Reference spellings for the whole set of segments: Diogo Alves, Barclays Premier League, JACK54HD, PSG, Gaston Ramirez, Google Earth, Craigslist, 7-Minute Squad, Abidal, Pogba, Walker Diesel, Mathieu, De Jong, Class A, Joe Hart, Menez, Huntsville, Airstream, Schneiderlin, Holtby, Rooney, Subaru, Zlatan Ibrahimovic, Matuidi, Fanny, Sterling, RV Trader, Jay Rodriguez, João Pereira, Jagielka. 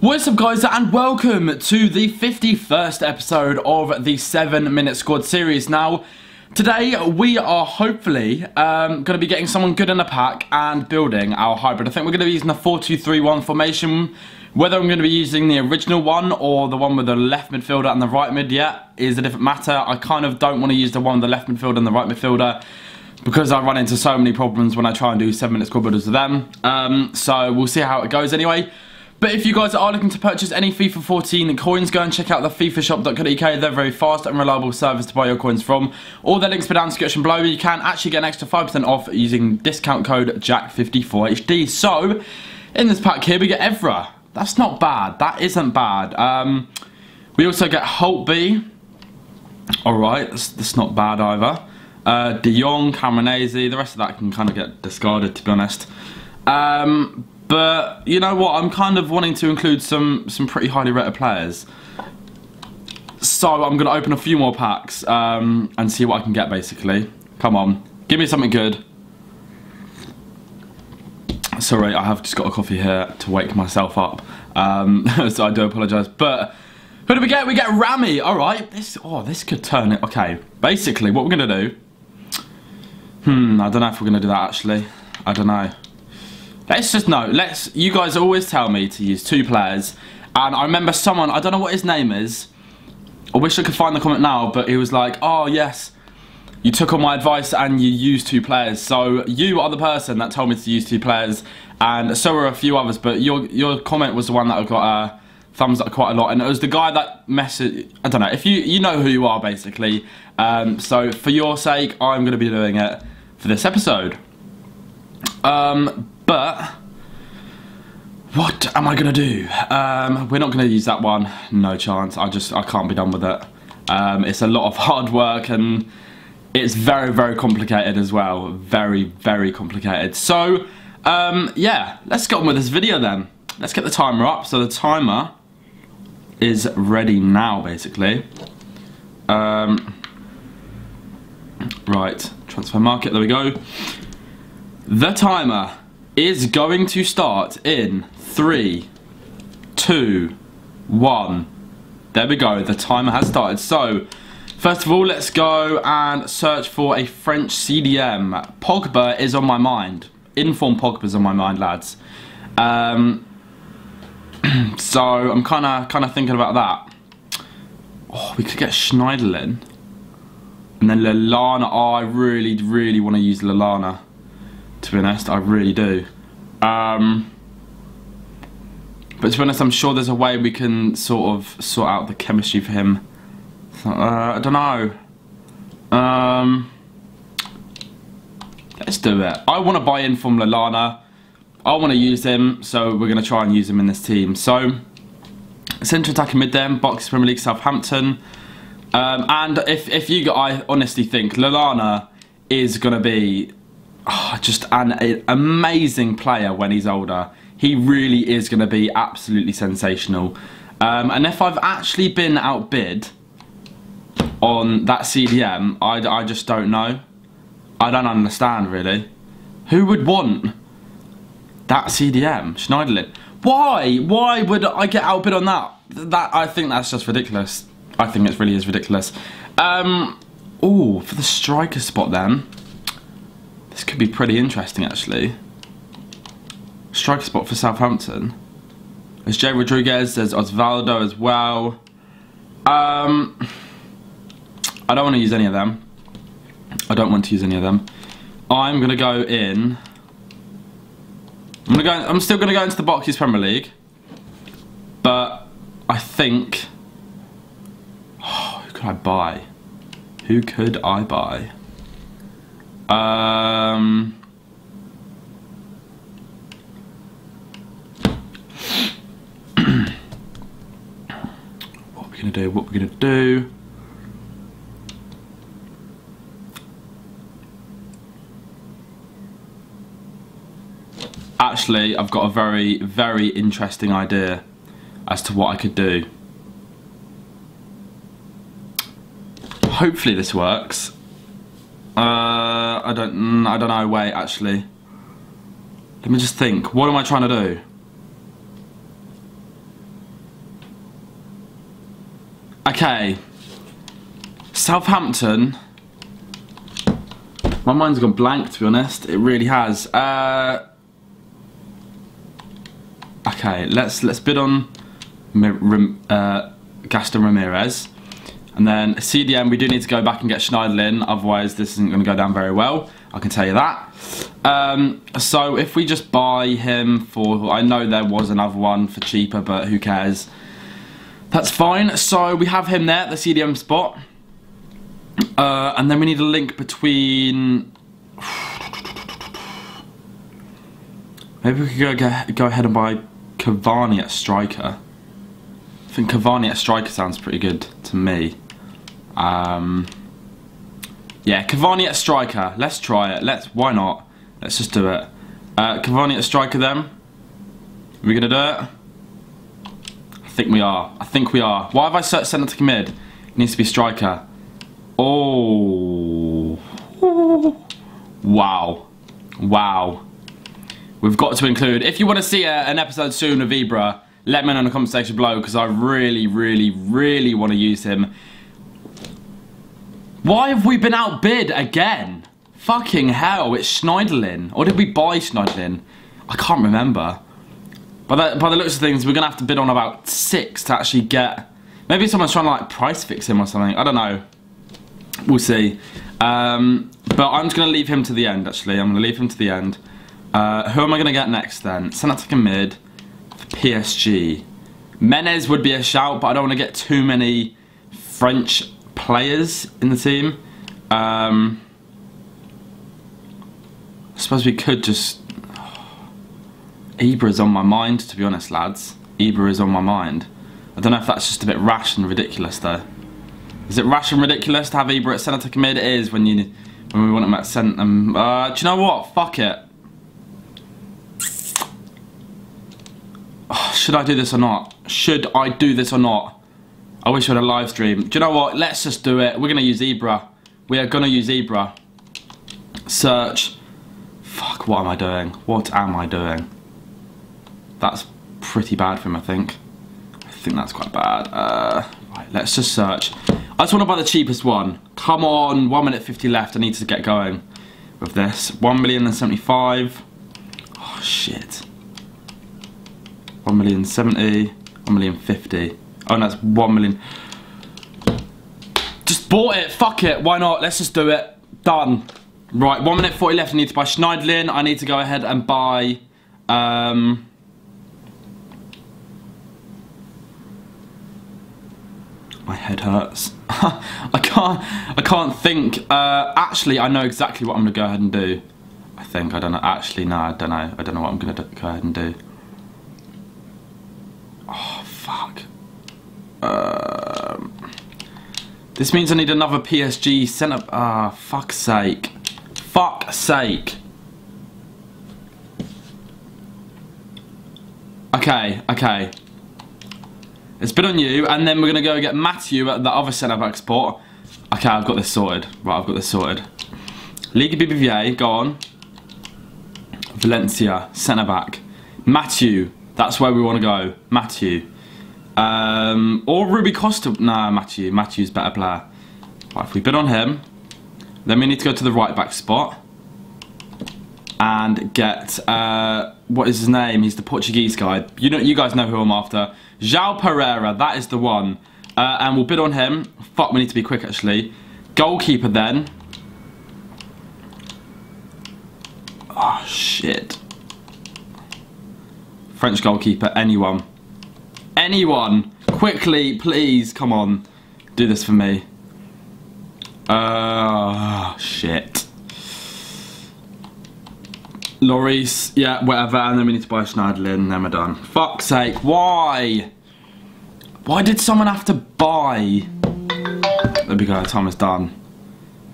What's up guys, and welcome to the 51st episode of the 7-Minute Squad series. Now, today we are hopefully going to be getting someone good in the pack and building our hybrid. I think we're going to be using the 4-2-3-1 formation. Whether I'm going to be using the original one or the one with the left midfielder and the right mid yet is a different matter. I kind of don't want to use the one with the left midfielder and the right midfielder, because I run into so many problems when I try and do 7-Minute Squad builders with them. So we'll see how it goes anyway. But if you guys are looking to purchase any FIFA 14 coins, go and check out the fifashop.co.uk. They're a very fast and reliable service to buy your coins from. All the links are down in the description below. You can actually get an extra 5% off using discount code JACK54HD. So, in this pack here, we get Evra. That's not bad. That isn't bad. We also get Holtby. Alright, that's not bad either. De Jong, Cameronese. The rest of that can kind of get discarded, to be honest. But, you know what, I'm kind of wanting to include some pretty highly rated players. So I'm going to open a few more packs and see what I can get, basically. Come on, give me something good. Sorry, I have just got a coffee here to wake myself up. So I do apologise. But, who do we get? We get Rami, alright. This could turn it. Okay, basically, what we're going to do... I don't know if we're going to do that, actually. I don't know. Let's just know. You guys always tell me to use two players, and I remember someone, I don't know what his name is, I wish I could find the comment now, but he was like, oh yes, you took on my advice and you used two players. So you are the person that told me to use two players, and so were a few others, but your comment was the one that I got thumbs up quite a lot, and it was the guy that messaged. I don't know, if you know who you are, basically. So for your sake, I'm going to be doing it for this episode. But, what am I going to do? We're not going to use that one, no chance. I can't be done with it. It's a lot of hard work, and it's very, very complicated as well. Very, very complicated. So, yeah, let's get on with this video then. Let's get the timer up. So the timer is ready now, basically. Right, transfer market, there we go. The timer is going to start in 3, 2, 1. There we go, the timer has started. So, first of all, let's go and search for a French CDM. Pogba is on my mind. In-form Pogba's on my mind, lads. So, I'm kind of thinking about that. Oh, we could get Schneiderlin. And then Lallana. Oh, I really, really want to use Lallana. To be honest, I really do. But to be honest, I'm sure there's a way we can sort out the chemistry for him. So, I don't know. Let's do it. I want to buy in from Lallana. I want to use him, so we're going to try and use him in this team. So, central attacking mid then, Barclays Premier League, Southampton. And if you guys, I honestly think Lallana is going to be... Oh, just an amazing player when he's older. He really is going to be absolutely sensational. And if I've actually been outbid on that CDM, I just don't know. I don't understand, really. Who would want that CDM? Schneiderlin. Why? Why would I get outbid on that? I think that's just ridiculous. I think it really is ridiculous. Oh, for the striker spot then. This could be pretty interesting, actually. Striker spot for Southampton. There's Jay Rodriguez, there's Osvaldo as well. I don't want to use any of them. I'm going to go in... I'm still going to go into the Barclays Premier League. But I think... Oh, who could I buy? What we're gonna do? Actually, I've got a very, very interesting idea as to what I could do. Hopefully, this works. I don't know, wait, actually. Let me just think. What am I trying to do? Okay. Southampton. My mind's gone blank, to be honest. It really has. Okay, let's bid on Gaston Ramirez. And then CDM, we do need to go back and get Schneiderlin, otherwise this isn't going to go down very well. I can tell you that. So if we just buy him for... I know there was another one for cheaper, but who cares? That's fine. So we have him there, the CDM spot. And then we need a link between... Maybe we could go ahead and buy Cavani at striker. I think Cavani at striker sounds pretty good to me. Yeah, Cavani at striker. Let's try it. Why not? Let's just do it. Cavani at striker then. Are we gonna do it? I think we are. Why have I searched centre to mid? It needs to be striker. Oh. Wow. Wow. We've got to include. If you want to see an episode soon of Evra, let me know in the comment section below, because I really want to use him. Why have we been outbid again? Fucking hell, it's Schneiderlin. Or did we buy Schneiderlin? I can't remember. By the looks of things, we're going to have to bid on about 6 to actually get... Maybe someone's trying to like price fix him or something. I don't know. We'll see. But I'm just going to leave him to the end, actually. Who am I going to get next then? Centre-back and mid for PSG. Menez would be a shout, but I don't want to get too many French players in the team. I suppose we could just... Evra is on my mind, to be honest, lads. Evra is on my mind. I don't know if that's just a bit rash and ridiculous, though. Is it rash and ridiculous to have Evra at centre-back and mid? It is when we want him at centre. Do you know what? Fuck it. Should I do this or not? I wish I had a live stream. Do you know what? Let's just do it. We're going to use Evra. We are going to use Evra. Search. Fuck, what am I doing? That's pretty bad for him, I think. That's quite bad. Right, let's just search. I just want to buy the cheapest one. Come on, 1 minute 50 left. I need to get going with this. 1,075,000. Oh, shit. 1,070,000, 1,050,000. Oh, no, it's 1,000,000. Just bought it. Fuck it. Why not? Let's just do it. Done. Right, 1 minute 40 left. I need to buy Schneiderlin. I need to go ahead and buy... my head hurts. I can't think. Actually, I know exactly what I'm going to go ahead and do. I think. I don't know. Actually, no, I don't know. I don't know what I'm going to go ahead and do. Oh, fuck. This means I need another PSG centre... Ah, fuck's sake. Okay, okay. It's been on you, and then we're going to go get Mathieu at the other centre-back spot. Okay, I've got this sorted. Right, I've got this sorted. Ligue BBVA, go on. Valencia, centre-back. Mathieu, that's where we want to go. Mathieu. Or Ruby Costa. Nah, Mathieu. Mathieu's better player. Right, if we bid on him, then we need to go to the right-back spot and get, what is his name? He's the Portuguese guy. You guys know who I'm after. João Pereira, that is the one. And we'll bid on him. Fuck, we need to be quick, actually. Goalkeeper, then. Oh, shit. French goalkeeper, anyone. Anyone. Quickly, please, come on. Do this for me. Shit. Loris, yeah, whatever, and then we need to buy Schneiderlin, then we're done. Fuck's sake, why? Why did someone have to buy? There we go, time is done.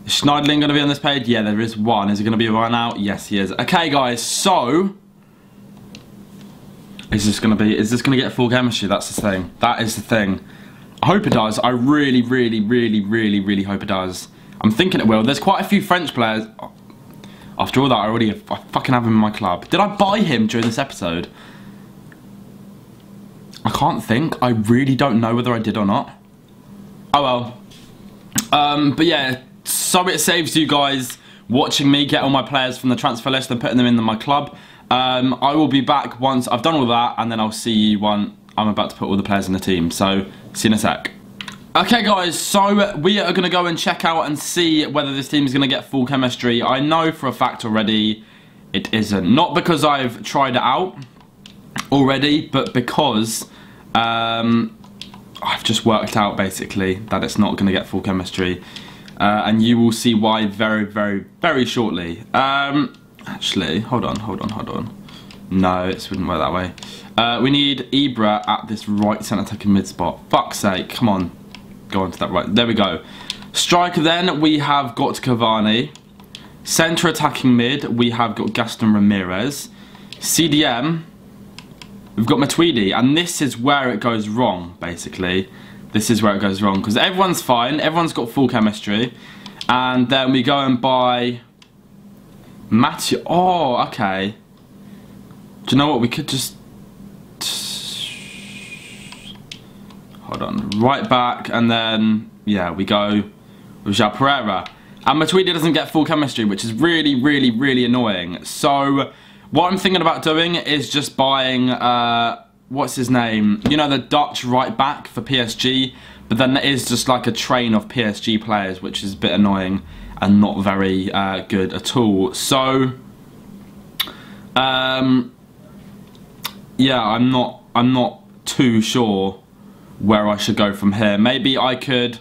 Is Schneiderlin going to be on this page? Yeah, there is one. Is it going to be run out? Yes, he is. Okay, guys, so... Is this going to get full chemistry? That's the thing. That is the thing. I hope it does. I really hope it does. I'm thinking it will. There's quite a few French players... After all that, I fucking have him in my club. Did I buy him during this episode? I can't think. I really don't know whether I did or not. Oh well. But yeah, sorry it saves you guys watching me get all my players from the transfer list and putting them into my club. I will be back once I've done all that, and then I'll see you when I'm about to put all the players in the team. So, see you in a sec. Okay guys, so we are going to go and check out and see whether this team is going to get full chemistry. I know for a fact already it isn't. Not because I've tried it out already, but because I've just worked out basically that it's not going to get full chemistry. And you will see why very, very, very shortly. Actually, hold on. No, it wouldn't work that way. We need Evra at this right centre-attacking mid-spot. Fuck's sake, come on. Go on to that right. There we go. Striker then, we have got Cavani. Centre-attacking mid, we have got Gaston Ramirez. CDM, we've got Matuidi. And this is where it goes wrong, basically. This is where it goes wrong, because everyone's fine. Everyone's got full chemistry. And then we go and buy Mathieu. Oh, okay. Do you know what? We could just... Hold on. Right back, and then, yeah, we go with João Pereira. And Matuidi doesn't get full chemistry, which is really, really, really annoying. So, what I'm thinking about doing is just buying, what's his name? You know, the Dutch right back for PSG. But then there is just like a train of PSG players, which is a bit annoying and not very good at all. So... yeah, I'm not too sure where I should go from here. Maybe I could...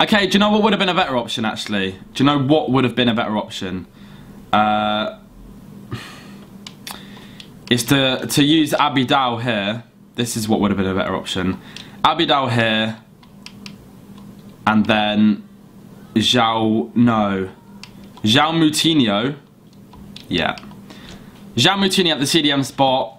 Okay, do you know what would have been a better option, actually? Do you know what would have been a better option? Is to use Abidal here. This is what would have been a better option. Abidal here. And then... João Moutinho. Yeah. João Moutinho at the CDM spot,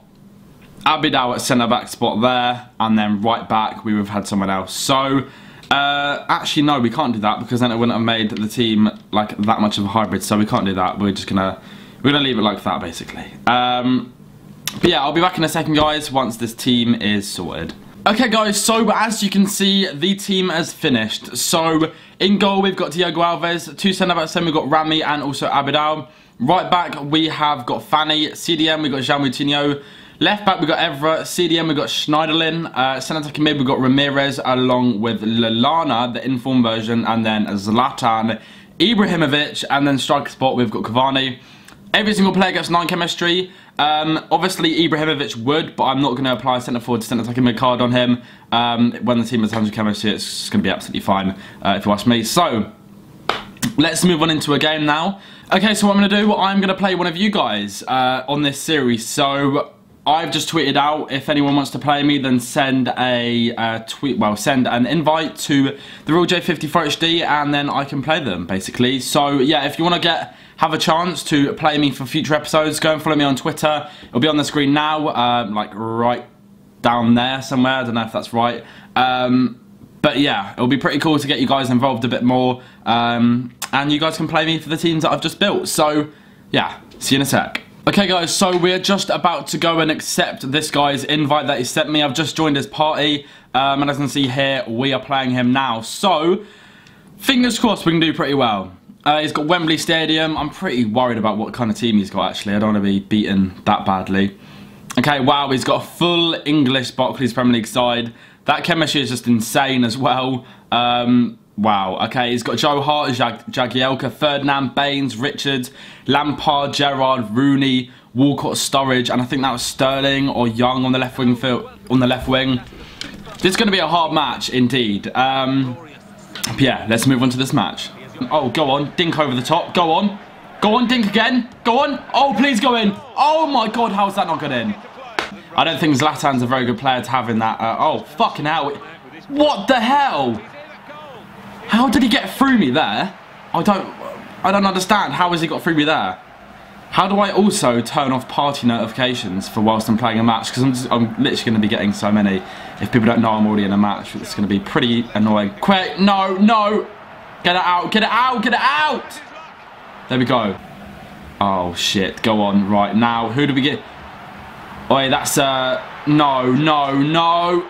Abidal at centre-back spot there, and then right back we would have had someone else. So, actually no, we can't do that because then it wouldn't have made the team like that much of a hybrid, so we can't do that. We're just gonna, leave it like that basically. But yeah, I'll be back in a second guys once this team is sorted. Okay guys, so as you can see, the team has finished. So, in goal we've got Diogo Alves, two centre-backs then we've got Rami and also Abidal. Right back, we have got Fanny. CDM, we got João Moutinho. Left back, we got Evra. CDM, we got Schneiderlin. Centre attacking mid, we got Ramirez, along with Lallana, the informed version, and then Zlatan Ibrahimovic. And then striker spot, we've got Cavani. Every single player gets 9 chemistry. Obviously, Ibrahimovic would, but I'm not going to apply centre forward to centre attacking mid card on him. When the team has 100 chemistry, it's going to be absolutely fine, if you ask me. So, let's move on into a game now. Okay, so what I'm going to do, I'm going to play one of you guys on this series. So, I've just tweeted out, if anyone wants to play me, then send a tweet, well, send an invite to the Real J504HD, and then I can play them, basically. So, yeah, if you want to have a chance to play me for future episodes, go and follow me on Twitter. It'll be on the screen now, like right down there somewhere. I don't know if that's right. But yeah, it'll be pretty cool to get you guys involved a bit more. And you guys can play me for the teams that I've just built. So, yeah, see you in a sec. Okay, guys, so we're just about to go and accept this guy's invite that he sent me. I've just joined his party, and as you can see here, we are playing him now. So, fingers crossed we can do pretty well. He's got Wembley Stadium. I'm pretty worried about what kind of team he's got, actually. I don't want to be beaten that badly. Okay, wow, he's got a full English Barclays Premier League side. That chemistry is just insane as well. Wow, okay, he's got Joe Hart, Jagielka, Ferdinand, Baines, Richards, Lampard, Gerrard, Rooney, Walcott, Sturridge, and I think that was Sterling or Young on the left wing. This is going to be a hard match indeed. Yeah, let's move on to this match. Oh, go on, dink over the top, go on. Go on, dink again, go on. Oh, please go in. Oh my God, how's that not got in? I don't think Zlatan's a very good player to have in that. Oh, fucking hell. What the hell? How did he get through me there? I don't understand. How has he got through me there? How do I also turn off party notifications for whilst I'm playing a match? Because I'm literally going to be getting so many. If people don't know I'm already in a match, it's going to be pretty annoying. Quick, no, no. Get it out, get it out, get it out. There we go. Oh, shit. Go on. Right, now, who do we get? Oi, that's no, no, no.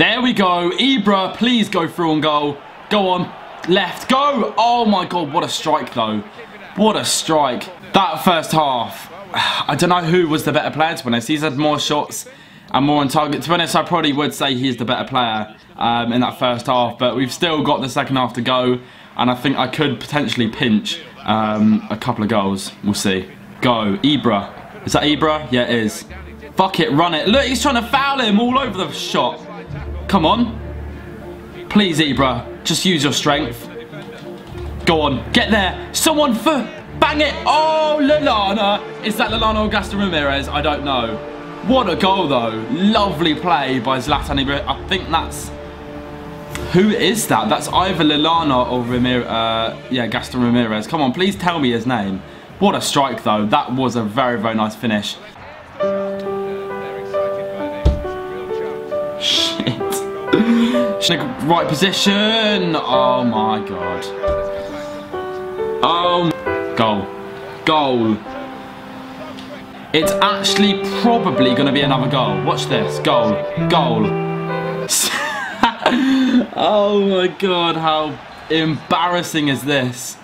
There we go. Ibra, please go through on goal. Go on. Left. Go. Oh, my God. What a strike, though. What a strike. That first half, I don't know who was the better player, to be honest. He's had more shots and more on target. To be honest, I probably would say he's the better player in that first half. But we've still got the second half to go. And I think I could potentially pinch a couple of goals. We'll see. Go. Ibra. Is that Ibra? Yeah, it is. Fuck it. Run it. Look, he's trying to foul him all over the shot. Come on. Please, Ibra. Just use your strength. Go on. Get there. Someone for... Bang it. Oh, Lallana. Is that Lallana or Gaston Ramirez? I don't know. What a goal, though. Lovely play by Zlatan Ibrahimovic. I think that's... Who is that? That's either Lallana or Ramirez. Yeah, Gaston Ramirez. Come on, please tell me his name. What a strike, though. That was a very, very nice finish. Shit. Right position. Oh, my God. Oh, goal. Goal. It's actually probably going to be another goal. Watch this. Goal. Goal. Oh my God, how embarrassing is this?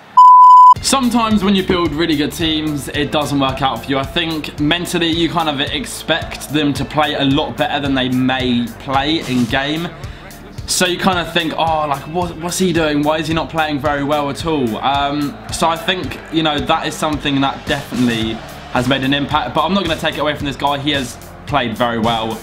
Sometimes when you build really good teams, it doesn't work out for you. I think mentally you kind of expect them to play a lot better than they may play in game. So you kind of think, oh, like, what's he doing? Why is he not playing very well at all? So I think, you know, that is something that definitely has made an impact. But I'm not going to take it away from this guy. He has played very well.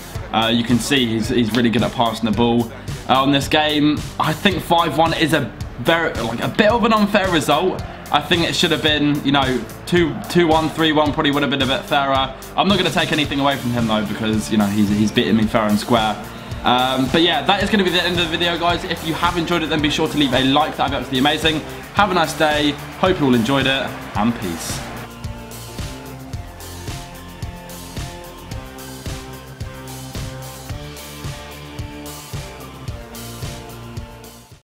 You can see he's really good at passing the ball. On this game, I think 5-1 is a bit of an unfair result. I think it should have been, you know, 2-1, 3-1 probably would have been a bit fairer. I'm not going to take anything away from him though, because, you know, he's beating me fair and square. But yeah, that is going to be the end of the video, guys. If you have enjoyed it, then be sure to leave a like. That would be absolutely amazing. Have a nice day. Hope you all enjoyed it, and peace.